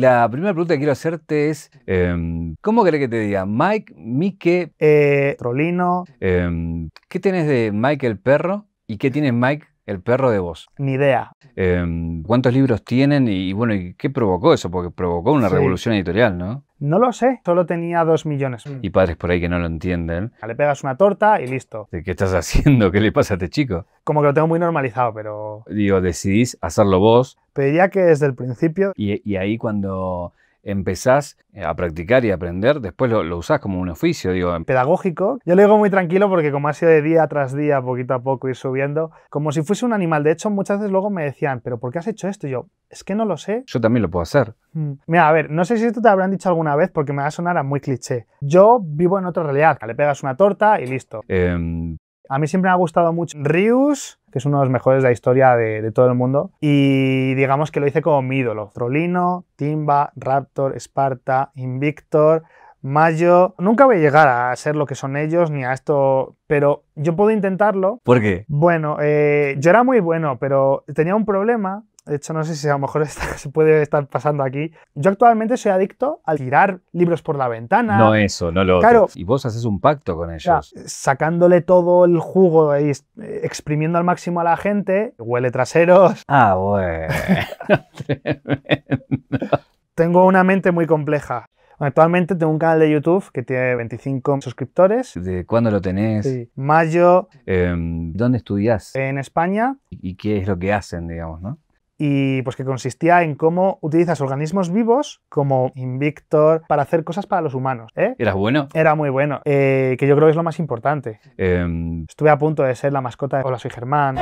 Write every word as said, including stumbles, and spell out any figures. La primera pregunta que quiero hacerte es, eh, ¿cómo querés que te diga? Mike, Mike, eh, Trollino. Eh, ¿Qué tenés de Mike el perro y qué tienes Mike el perro de vos? Ni idea. Eh, ¿Cuántos libros tienen y, bueno, y qué provocó eso? Porque provocó una sí. revolución editorial, ¿no? No lo sé, solo tenía dos millones. Y padres por ahí que no lo entienden. Le pegas una torta y listo. ¿Qué estás haciendo? ¿Qué le pasa a este chico? Como que lo tengo muy normalizado, pero... Digo, decidís hacerlo vos. Pero diría que desde el principio. Y, y ahí cuando empezás a practicar y aprender, después lo, lo usás como un oficio, digo. Pedagógico. Yo lo digo muy tranquilo porque como ha sido de día tras día, poquito a poco ir subiendo, como si fuese un animal. De hecho, muchas veces luego me decían, ¿pero por qué has hecho esto? Y yo, es que no lo sé. Yo también lo puedo hacer. Mira, a ver, no sé si esto te habrán dicho alguna vez porque me va a sonar a muy cliché. Yo vivo en otra realidad. Le pegas una torta y listo. Eh... A mí siempre me ha gustado mucho Rius, que es uno de los mejores de la historia de, de todo el mundo. Y digamos que lo hice como mi ídolo. Trollino, Timba, Raptor, Esparta, Invictor, Mayo. Nunca voy a llegar a ser lo que son ellos ni a esto, pero yo puedo intentarlo. ¿Por qué? Bueno, eh, yo era muy bueno, pero tenía un problema. De hecho, no sé si a lo mejor está, se puede estar pasando aquí. Yo actualmente soy adicto al tirar libros por la ventana. No eso, no lo claro, otro. Y vos haces un pacto con ellos. Ya, sacándole todo el jugo y exprimiendo al máximo a la gente. Huele traseros. Ah, bueno. Tengo una mente muy compleja. Actualmente tengo un canal de YouTube que tiene veinticinco suscriptores. ¿De cuándo lo tenés? Sí. Mayo. Eh, ¿Dónde estudiás? En España. ¿Y qué es lo que hacen, digamos, no? Y pues que consistía en cómo utilizas organismos vivos como Invictor para hacer cosas para los humanos. ¿Eh? ¿Eras bueno? Era muy bueno, eh, que yo creo que es lo más importante. Eh... Estuve a punto de ser la mascota de Hola, Soy Germán.